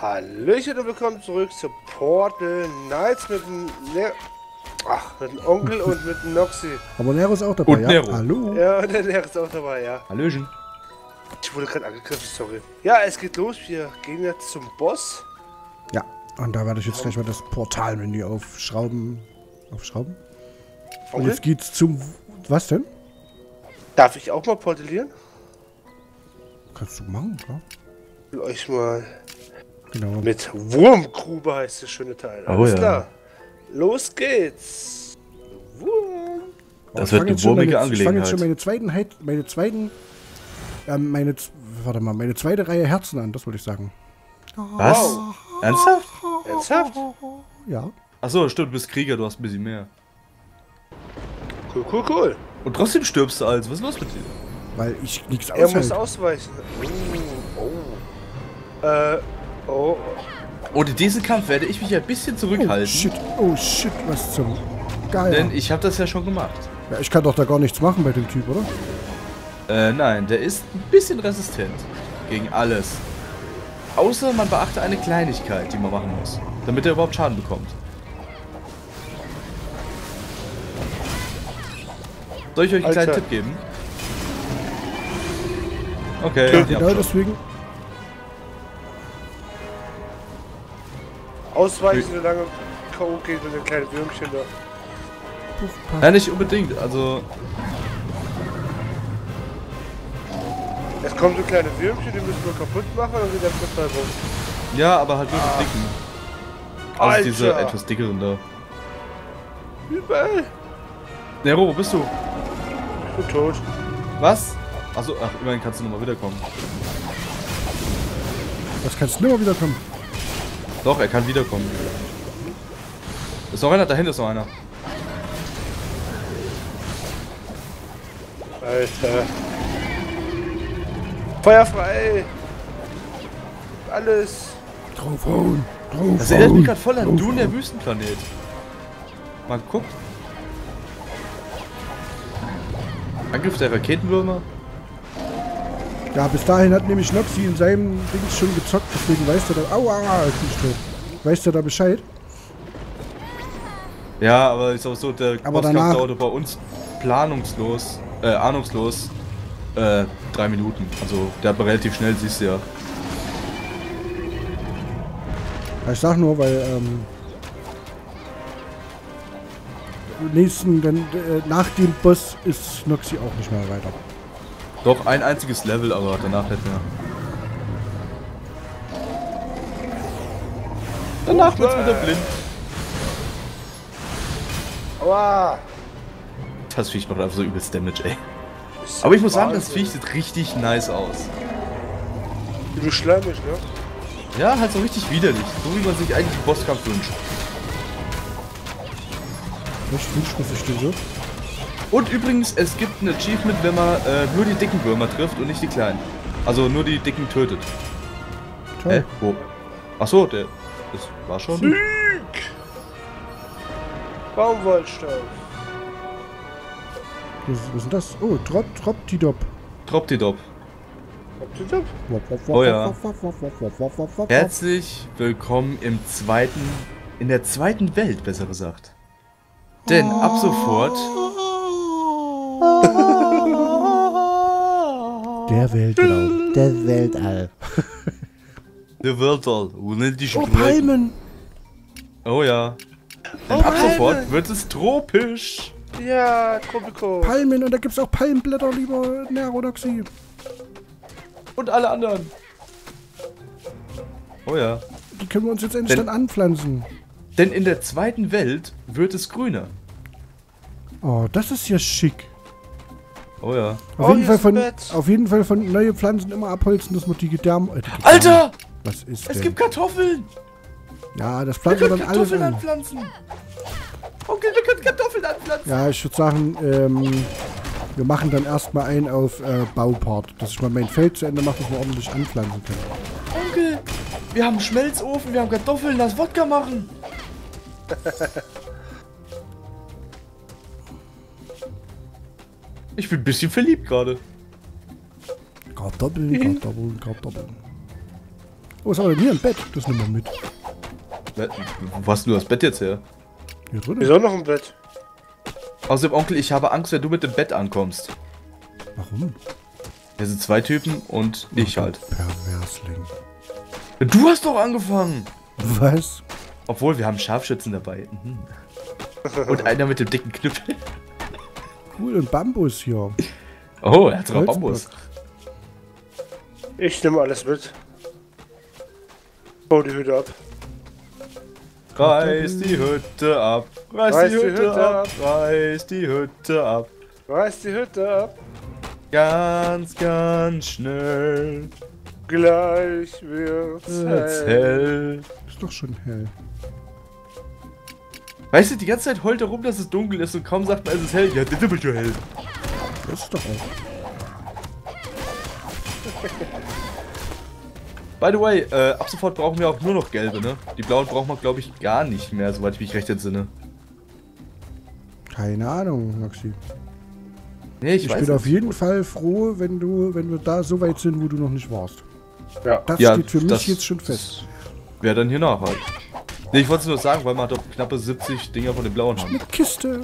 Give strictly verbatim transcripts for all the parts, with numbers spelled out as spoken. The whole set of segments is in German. Hallöchen und willkommen zurück zu Portal Knights mit dem Nero. Ach, mit dem Onkel und mit dem Noxy. Aber Nero ist auch dabei, und ja? Nero. Hallo? Ja, der Nero ist auch dabei, ja. Hallöchen. Ich wurde gerade angegriffen, sorry. Ja, es geht los. Wir gehen jetzt zum Boss. Ja, und da werde ich jetzt gleich mal das Portalmenü aufschrauben. Aufschrauben? Und okay. Jetzt geht's zum... Was denn? Darf ich auch mal portalieren? Kannst du machen, klar. Ich will euch mal... Genau. Mit Wurmgrube heißt der schöne Teil. Oh, alles ja. Klar. Los geht's. Wurm. Das wird eine wurmige Angelegenheit. Ich fange jetzt schon meine zweiten, meine zweiten, ähm, meine, warte mal, meine zweite Reihe Herzen an, das würde ich sagen. Was? Wow. Ernsthaft? Ernsthaft? Ja. Achso, stimmt, du bist Krieger, du hast ein bisschen mehr. Cool, cool, cool. Und trotzdem stirbst du also, was ist los mit dir? Weil ich nichts aushalte. Er muss ausweichen. Oh. Äh. Oh. Und in diesem Kampf werde ich mich ein bisschen zurückhalten. Oh shit, oh shit, was zum Geier. Denn ich habe das ja schon gemacht. Ja, ich kann doch da gar nichts machen bei dem Typ, oder? Äh, nein, der ist ein bisschen resistent gegen alles. Außer man beachte eine Kleinigkeit, die man machen muss, damit er überhaupt Schaden bekommt. Soll ich euch einen kleinen Tipp geben? Okay, ja, genau deswegen. Ausweichen, solange K O geht und ein kleines Würmchen da. Nein, nicht unbedingt, also... Es kommen so kleine Würmchen, die müssen wir kaputt machen und wieder total rum. Ja, aber halt nur ah. dicken. Also Alter. Diese etwas dickeren da. Überall! Nero, wo bist du? Ich bin tot. Was? Achso, ach, immerhin kannst du nochmal wiederkommen. Was kannst du nochmal wiederkommen? Doch, er kann wiederkommen. Ist noch einer? Da hinten ist noch einer. Alter. Feuer frei! Alles! Draufhauen! Draufhauen! Das erinnert mich gerade voll an Dune, der Wüstenplanet. Mal guckt. Angriff der Raketenwürmer. Ja, bis dahin hat nämlich Noxy in seinem Ding schon gezockt, deswegen weiß er da... Aua, ich bin tot. Weißt du da Bescheid? Ja, aber ist auch so, der Bosskampf dauerte bei uns planungslos, äh, ahnungslos, äh, drei Minuten. Also, der hat relativ schnell, siehst du ja. Ich sag nur, weil, ähm... nächsten, dann, äh, nach dem Boss ist Noxy auch nicht mehr weiter. Doch, ein einziges Level, aber danach nicht mehr. Danach wird's wieder blind. Aua! Das Viech macht einfach so übelst Damage, ey. Aber ich muss sagen, das Viech sieht richtig nice aus. Du schleimig, ne? Ja, halt so richtig widerlich. So wie man sich eigentlich einen Bosskampf wünscht. Was wünscht man sich denn so? Und übrigens, es gibt ein Achievement, wenn man äh, nur die dicken Würmer trifft und nicht die kleinen. Also nur die dicken tötet. Toll. Hä? Wo? Achso, der... Das war schon... Sieg! Baumwollstein. Was, was ist denn das? Oh, Trop, Troptidop. Troptidop. Troptidop? Oh ja. Herzlich willkommen im zweiten... In der zweiten Welt, besser gesagt. Denn ab sofort... Der Weltall. Der Weltall. Der Weltall. Oh, Palmen. Oh ja. Denn oh, ab sofort Palmen. Wird es tropisch. Ja, Tropico. Palmen und da gibt's auch Palmenblätter, lieber Nero Noxy. Und alle anderen. Oh ja. Die können wir uns jetzt endlich denn, dann anpflanzen. Denn in der zweiten Welt wird es grüner. Oh, das ist ja schick. Oh ja. Auf, oh, jeden, Fall von, auf jeden Fall von neue Pflanzen immer abholzen, dass man die Gedärme... Äh, Alter! Was ist das? Es gibt Kartoffeln! Ja, das pflanzen wir dann alles an. Wir können Kartoffeln anpflanzen! Okay, wir können Kartoffeln anpflanzen! Ja, ich würde sagen, ähm, wir machen dann erstmal einen auf äh, Baupart. Dass ich mal mein Feld zu Ende mache, dass wir ordentlich anpflanzen können. Onkel, wir haben einen Schmelzofen, wir haben Kartoffeln, lass Wodka machen! Ich bin ein bisschen verliebt gerade. Kartoffeln, Kartoffeln, Kartoffeln. Oh, ist aber hier ein Bett. Das nehmen wir mit. Wo hast du das Bett jetzt her? Hier drin. Wieso noch ein Bett? Außerdem, Onkel, ich habe Angst, wenn du mit dem Bett ankommst. Warum? Hier sind zwei Typen und ich halt. Perversling. Du hast doch angefangen! Was? Obwohl, wir haben Scharfschützen dabei. Mhm. Und einer mit dem dicken Knüppel. Cool, und Bambus hier. Oh, er hat sogar Bambus. Ich nehme alles mit. Bau die Hütte ab. Reiß die Hütte ab. Reiß, Reiß die, Hütte die Hütte ab. ab. Reiß die Hütte ab. Reiß die Hütte ab. Ganz, ganz schnell. Gleich wird's hell. hell. Ist doch schon hell. Weißt du, die ganze Zeit heult er rum, dass es dunkel ist und kaum sagt man, es ist hell. Ja, das wird ja hell. Das ist doch auch. By the way, äh, ab sofort brauchen wir auch nur noch gelbe, ne? Die blauen brauchen wir, glaube ich, gar nicht mehr, soweit ich mich recht entsinne. Keine Ahnung, Maxi. Nee, ich, ich weiß bin nicht. auf jeden Fall froh, wenn du, wenn wir da so weit sind, wo du noch nicht warst. Ja. Das ja, steht für mich jetzt schon fest. Wer dann hier nach halt. Nee, ich wollte es nur sagen, weil man doch knappe siebzig Dinger von den blauen haben. Eine Kiste.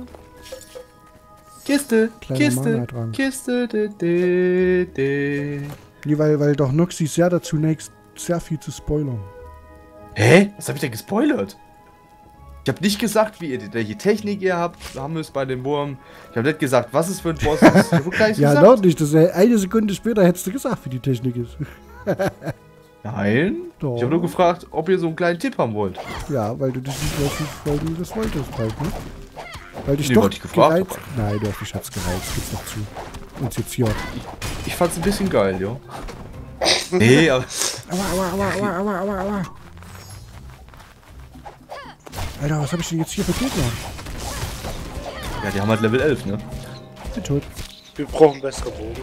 Kiste, Kleine Kiste, Kiste, de, de, de. Nee, weil, weil doch Noxy sehr dazu neigt, sehr viel zu spoilern. Hä? Was hab ich denn gespoilert? Ich hab nicht gesagt, wie ihr, welche Technik ihr habt, haben wir es bei dem Wurm. Ich hab nicht gesagt, was es für ein Boss ist. Ja, noch nicht. Das ist eine Sekunde später hättest du gesagt, wie die Technik ist. Nein? Doch. Ich hab nur gefragt, ob ihr so einen kleinen Tipp haben wollt. Ja, weil du dich nicht mehr weil du das wolltest halt, ne? Weil dich nee, doch ich gefragt, gereizt... Nein, du hast mich hat's gereizt, gibt's noch zu. Und jetzt hier. Ich, ich fand's ein bisschen geil, ja. Nee, aber... Aua, aua, aua, aua, aua, aua. Alter, was hab ich denn jetzt hier für Gegner? Ja, die haben halt Level elf, ne? Die tot. Wir brauchen bessere Bogen.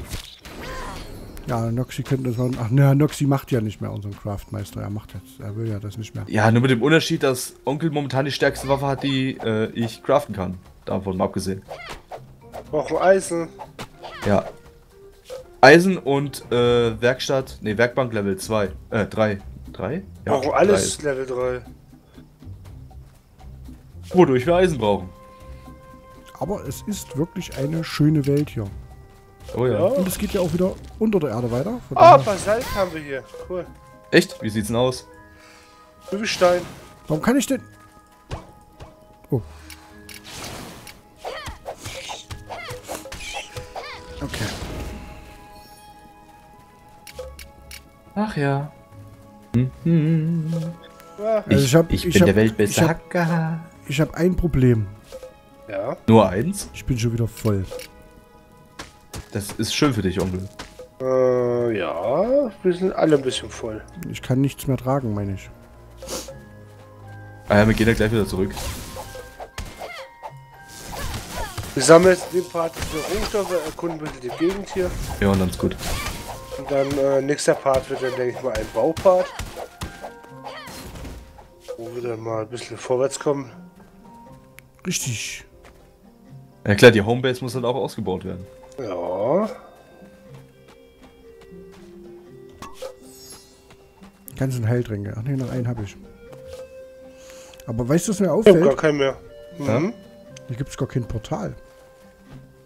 Ja, Noxy könnte das machen. Ach ne, Noxy macht ja nicht mehr unseren Craftmeister. Er macht jetzt, er will ja das nicht mehr. Ja, nur mit dem Unterschied, dass Onkel momentan die stärkste Waffe hat, die äh, ich craften kann. Davon mal abgesehen. Brauchen Eisen. Ja. Eisen und äh, Werkstatt, ne, Werkbank Level zwei. Äh, drei. drei? Ja, brauchen alles drei Level drei. Wodurch wir Eisen brauchen. Aber es ist wirklich eine schöne Welt hier. Oh ja. Und es geht ja auch wieder unter der Erde weiter. Ah, oh, Basalt haben wir hier. Cool. Echt? Wie sieht's denn aus? Übelstein. Warum kann ich denn... Oh. Okay. Ach ja. Mhm. Also ich, hab, ich, ich bin hab, der weltbeste Hacker. Ich habe hab ein Problem. Ja? Nur eins? Ich bin schon wieder voll. Das ist schön für dich, Onkel. Äh, ja, wir sind alle ein bisschen voll. Ich kann nichts mehr tragen, meine ich. Ah ja, wir gehen ja gleich wieder zurück. Wir sammeln jetzt den Part der Rohstoffe, erkunden bitte die Gegend hier. Ja, und dann ist gut. Und dann, äh, nächster Part wird dann, denke ich mal, ein Baupart. Wo wir dann mal ein bisschen vorwärts kommen. Richtig. Ja klar, die Homebase muss dann auch ausgebaut werden. Ja. Ganzen Heiltränke. Ach ne, noch einen habe ich. Aber weißt du, was mir auffällt? Ich hab gar keinen mehr. Mhm. Ja? Hier gibt es gar kein Portal.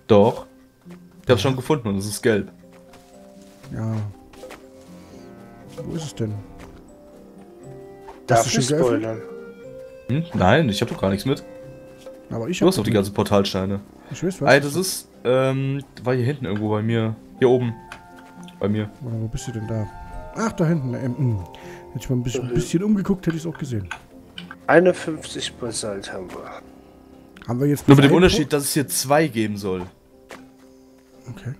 Doch. Ich hab's schon gefunden und es ist gelb. Ja. Wo ist es denn? Darf ich spoilern? Hm? Nein, ich hab doch gar nichts mit. Aber ich hab du hast doch die ganzen Portalsteine. Ich weiß was. Ey, das ist, ähm, war hier hinten irgendwo bei mir. Hier oben. Bei mir. Oder wo bist du denn da? Ach, da hinten. Ähm, hätte ich mal ein bisschen, ein bisschen umgeguckt, hätte ich es auch gesehen. einundfünfzig Basalt haben wir. Haben wir jetzt Nur mit dem Eindruck? Unterschied, dass es hier zwei geben soll. Okay.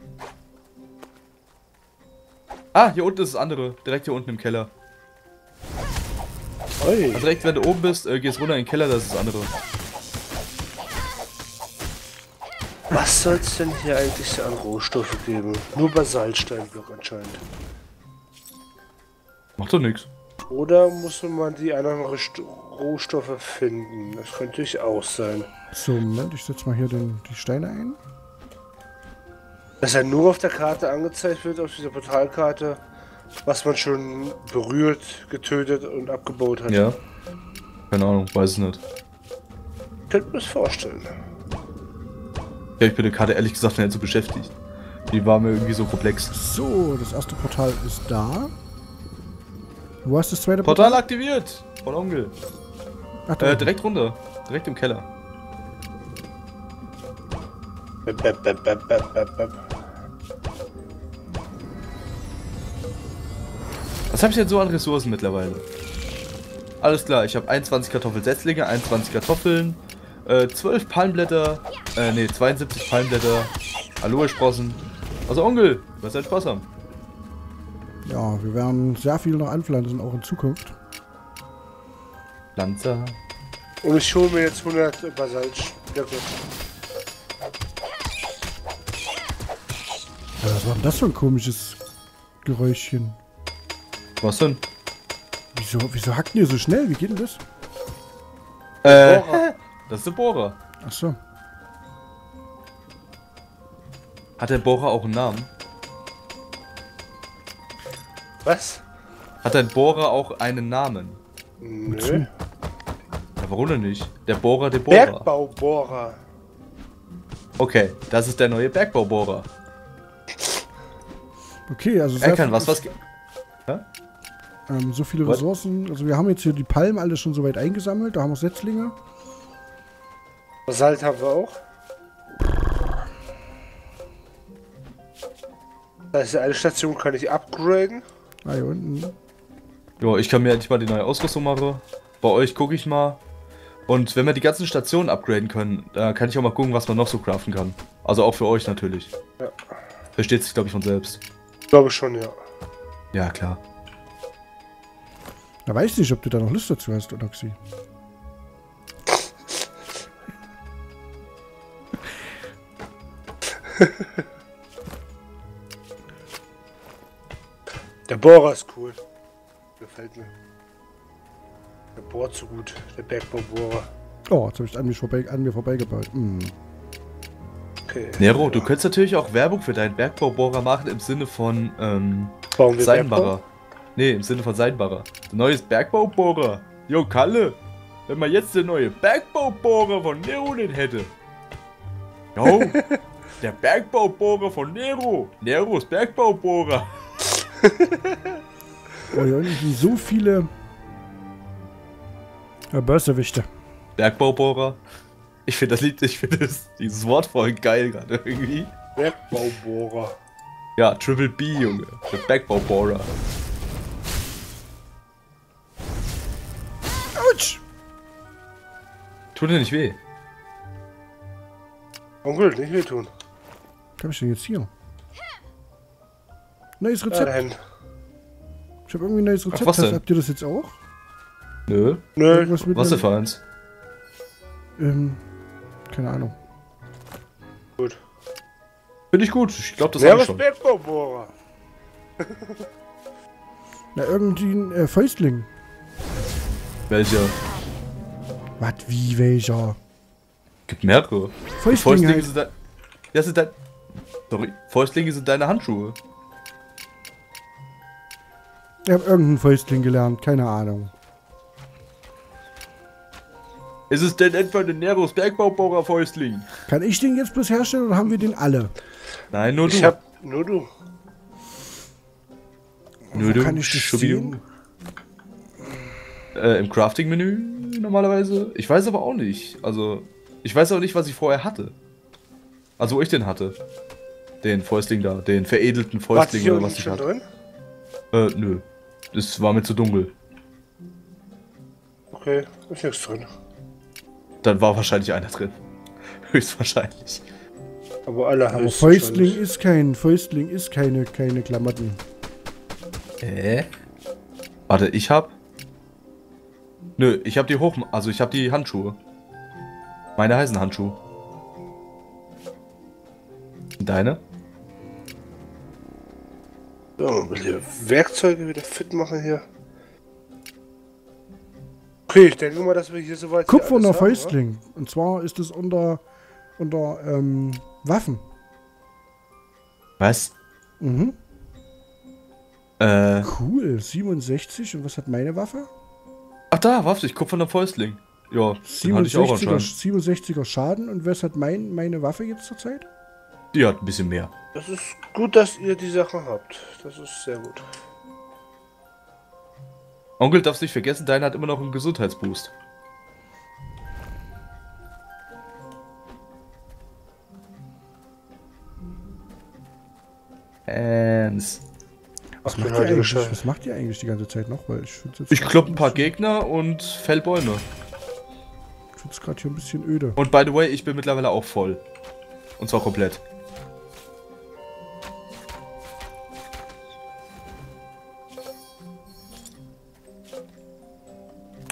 Ah, hier unten ist das andere. Direkt hier unten im Keller. Oi. Also direkt, wenn du oben bist, äh, gehst runter in den Keller, das ist das andere. Was soll es denn hier eigentlich an Rohstoffe geben? Nur Basaltsteinblock anscheinend. Macht doch nichts. Oder muss man die anderen Rohstoffe finden? Das könnte ich auch sein. So, Moment, ich setze mal hier den, die Steine ein. Dass er nur auf der Karte angezeigt wird, auf dieser Portalkarte, was man schon berührt, getötet und abgebaut hat. Ja. Keine Ahnung, weiß es nicht. Ich könnte mir das vorstellen. Ja, ich bin gerade ehrlich gesagt nicht so beschäftigt. Die war mir irgendwie so komplex. So, das erste Portal ist da. Wo hast du das zweite Portal? Portal aktiviert! Von Onkel. Ach, äh, direkt runter. Direkt im Keller. Beb, beb, beb, beb, beb, beb. Was habe ich denn so an Ressourcen mittlerweile? Alles klar, ich habe einundzwanzig Kartoffelsetzlinge, einundzwanzig Kartoffeln, äh, zwölf Palmblätter, äh, nee, zweiundsiebzig Palmblätter, Aloe-Sprossen. Also Onkel, du wirst halt Spaß haben. Ja, wir werden sehr viel noch anpflanzen, auch in Zukunft. Pflanzer. Und ich hole mir jetzt hundert Basaltstöcke. Was war denn das für ein komisches Geräuschchen? Was denn? Wieso, wieso hackt ihr so schnell? Wie geht denn das? Äh, das ist der Bohrer. Ach so. Hat der Bohrer auch einen Namen? Was? Hat der Bohrer auch einen Namen? Nö. Wozu? Ja, warum denn nicht? Der Bohrer, der Bohrer. Bergbaubohrer. Okay, das ist der neue Bergbaubohrer. Okay, also... Er kann was, was... Ja? Ähm, so viele What? Ressourcen. Also wir haben jetzt hier die Palmen alle schon soweit eingesammelt. Da haben wir Setzlinge. Basalt haben wir auch. Da ist eine Station, kann ich upgraden. Ah, hier unten. Ja, ich kann mir endlich mal die neue Ausrüstung machen. Bei euch gucke ich mal. Und wenn wir die ganzen Stationen upgraden können, da kann ich auch mal gucken, was man noch so craften kann. Also auch für euch natürlich. Ja. Versteht sich, glaube ich, von selbst. Glaube ich schon, ja. Ja, klar. Da weiß ich nicht, ob du da noch Lust dazu hast, Onoxy. Der Bohrer ist cool. Gefällt mir. Der bohrt so gut. Der Bergbaubohrer. Oh, jetzt habe ich an, mich vorbei, an mir vorbeigebaut. Mm. Okay. Nero, du könntest natürlich auch Werbung für deinen Bergbaubohrer machen im Sinne von ähm, Seidenbacher. Ne, im Sinne von Seidenbacher. Der neue Bergbaubohrer. Jo, Kalle, wenn man jetzt den neuen Bergbaubohrer von Nero den hätte. Jo, der Bergbaubohrer von Nero. Neros Bergbaubohrer. Oh, hier unten so viele Börsewichte. Bergbaubohrer. Ich finde das Lied, ich finde dieses Wort voll geil gerade irgendwie. Bergbaubohrer. Ja, Triple B, Junge. Der Bergbaubohrer. Tut dir nicht weh. Onkel, nicht weh tun. Was hab ich denn jetzt hier? Neues Rezept. Nein. Ich hab irgendwie ein neues Rezept. Ach, was denn? Habt ihr das jetzt auch? Nö. Nö. Was, was denn für eins? Ähm, keine Ahnung. Gut. Finde ich gut. Ich glaube, das hab ich schon. Wer ist Bergbaubohrer? Na, irgendwie ein äh, Fäustling. Welcher? Was, wie, welcher? Gibt mehrere. Fäustlinge, Fäustlinge halt. sind, de das sind, de Sorry. Fäustlinge sind deine Handschuhe. Ich hab irgendeinen Fäustling gelernt, keine Ahnung. Ist es denn etwa den Neros Bergbaubohrer Fäustling? Kann ich den jetzt bloß herstellen oder haben wir den alle? Nein, nur du. Ich hab nur du. Nur du. Kann ich das sehen? Äh, im Crafting-Menü normalerweise. Ich weiß aber auch nicht. Also, ich weiß auch nicht, was ich vorher hatte. Also, wo ich den hatte. Den Fäustling da, den veredelten Fäustling was, oder was ich hatte. Drin? Äh, nö. Das war mir zu dunkel. Okay, ist nichts drin. Dann war wahrscheinlich einer drin. Höchstwahrscheinlich. Aber alle haben es. Fäustling ist kein, Fäustling ist keine, keine Klamotten. Äh? Warte, ich hab... Nö, ich hab die hoch... Also ich hab die Handschuhe. Meine heißen Handschuhe. Deine? So, ein bisschen Werkzeuge wieder fit machen hier. Okay, ich denke mal, dass wir hier soweit... Kupferner Fäustling. Oder? Und zwar ist es unter... Unter, ähm... Waffen. Was? Mhm. Äh, cool, siebenundsechzig. Und was hat meine Waffe? Ach da, warte, ich kupferne Fäustling. Ja, siebenundsechziger, siebenundsechziger Schaden. Und was hat mein, meine Waffe jetzt zurzeit? Die hat ein bisschen mehr. Das ist gut, dass ihr die Sache habt. Das ist sehr gut. Onkel, darfst nicht vergessen, deiner hat immer noch einen Gesundheitsboost. Ends. Was, macht ihr was macht ihr eigentlich die ganze Zeit noch? Weil ich ich klopp ein paar Gegner und fäll Bäume. Ich find's gerade hier ein bisschen öde. Und by the way, ich bin mittlerweile auch voll. Und zwar komplett.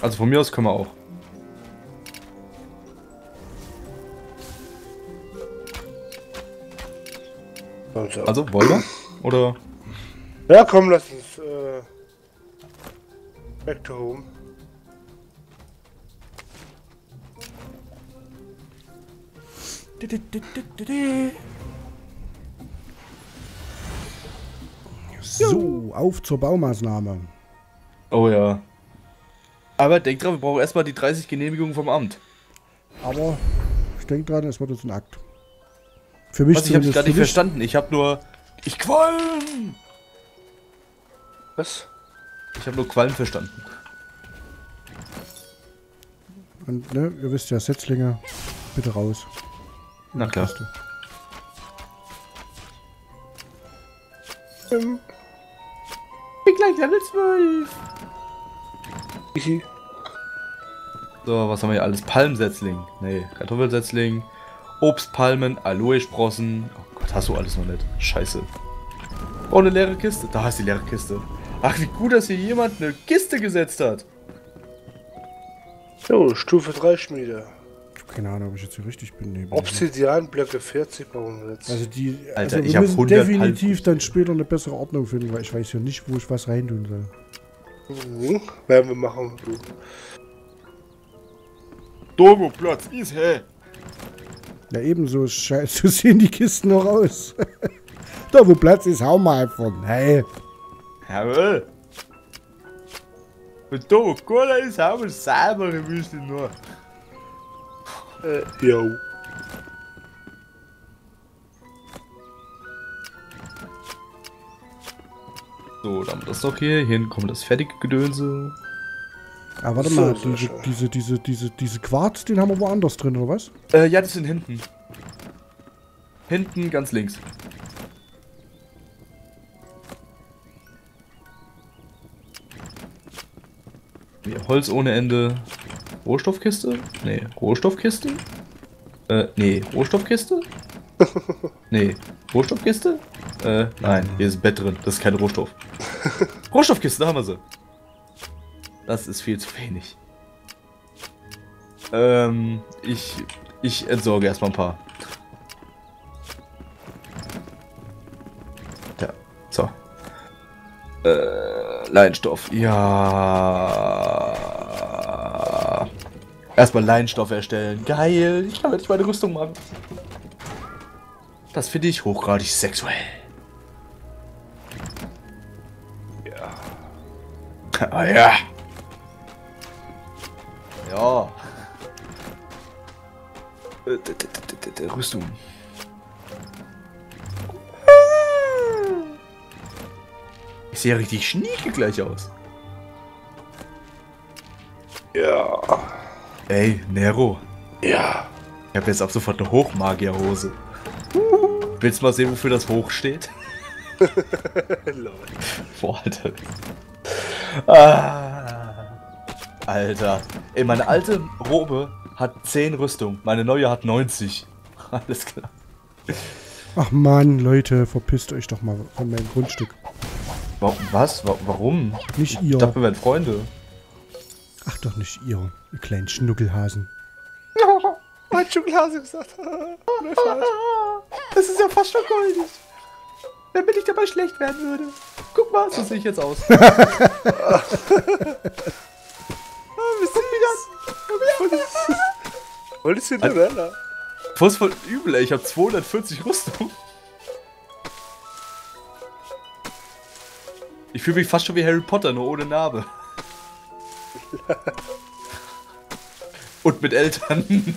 Also von mir aus können wir auch. Also, wollen wir? Oder? Ja, komm, lass uns äh, back to home. So, auf zur Baumaßnahme. Oh ja. Aber denk dran, wir brauchen erstmal die dreißig Genehmigungen vom Amt. Aber ich denk dran, es wird jetzt ein Akt. Für mich. Was, ich habe es gar nicht verstanden. Ich habe nur. Ich Qualm! Was? Ich habe nur Qualm verstanden. Und ne, ihr wisst ja, Setzlinge, bitte raus. Na klar. Ähm. Ich bin gleich Level zwölf. So, was haben wir hier alles? Palmsetzling. Nee, Kartoffelsetzling. Obstpalmen, Aloe-Sprossen. Oh Gott, hast du alles noch nicht. Scheiße. Oh, eine leere Kiste. Da ist die leere Kiste. Ach, wie gut, dass hier jemand eine Kiste gesetzt hat. So, Stufe drei Schmiede. Ich habe keine Ahnung, ob ich jetzt hier richtig bin. Obsidianblöcke vierzig brauchen wir jetzt. Also, die, Alter, also wir ich müssen hab definitiv dann später eine bessere Ordnung finden, weil ich weiß ja nicht, wo ich was rein tun soll. Mhm, werden wir machen. Domo Platz ist hä. Ja, ebenso scheiße sehen die Kisten noch aus. Da, wo Platz ist, hau mal einfach. Hey. Jawohl. Und da, wo Cola ist, hau mal selber, wir müssen nur. Äh, jo. So, dann haben wir das noch hier. Hierhin kommt das fertige Gedönse. Ah, warte mal, so, diese, diese, diese, diese, diese Quarz, den haben wir woanders drin, oder was? Äh, ja, die sind hinten. Hinten, ganz links. Hier, Holz ohne Ende. Rohstoffkiste? Nee, Rohstoffkiste? Äh, nee, Rohstoffkiste? Nee, Rohstoffkiste? Äh, nein, hier ist ein Bett drin, das ist kein Rohstoff. Rohstoffkiste, da haben wir sie. Das ist viel zu wenig. Ähm, ich, ich entsorge erstmal ein paar. Ja, so. Äh, Leinstoff. Ja. Erstmal Leinstoff erstellen. Geil. Ich kann jetzt meine Rüstung machen. Das finde ich hochgradig sexuell. Ja. Ah ja. Ja. Rüstung. Ich sehe ja richtig schnieke gleich aus. Ja. Ey, Nero. Ja. Ich habe jetzt ab sofort eine Hochmagierhose. Willst du mal sehen, wofür das hoch steht? Boah, Alter. Ah. Alter, ey, meine alte Robe hat zehn Rüstung, meine neue hat neunzig. Alles klar. Ach man, Leute, verpisst euch doch mal von meinem Grundstück. Was? Warum? Nicht ihr. Ich dachte, wir wären Freunde. Ach doch nicht ihr, ihr kleinen Schnuckelhasen. Oh, mein Schnuckelhase gesagt. Das ist ja fast schon goldig. Wenn ich dabei schlecht werden würde. Guck mal, so sehe ich jetzt aus. Voll ist hintereinander. Was voll übel, ey. Ich hab zweihundertvierzig Rüstung. Ich fühle mich fast schon wie Harry Potter, nur ohne Narbe. Und mit Eltern.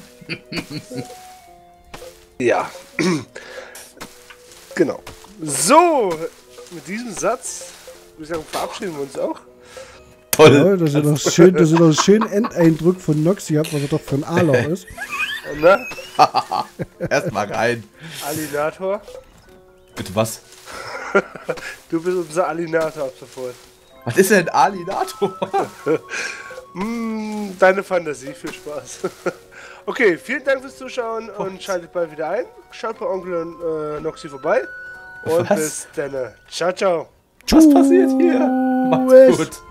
Ja. Genau. So, mit diesem Satz würde ich sagen, verabschieden wir uns auch. Toll. Ja, das ist noch schön, das ist noch schön Endeindruck von Noxy gehabt, was er doch von Alau ist. Ne? Erstmal rein. Alinator. Bitte was? Du bist unser Alinator ab sofort. Was ist denn Alinator? Deine Fantasie, viel Spaß. Okay, vielen Dank fürs Zuschauen und schaltet bald wieder ein. Schaut bei Onkel und äh, Noxy vorbei. Und was? Bis dann. Ciao, ciao. Was passiert hier? Macht's gut.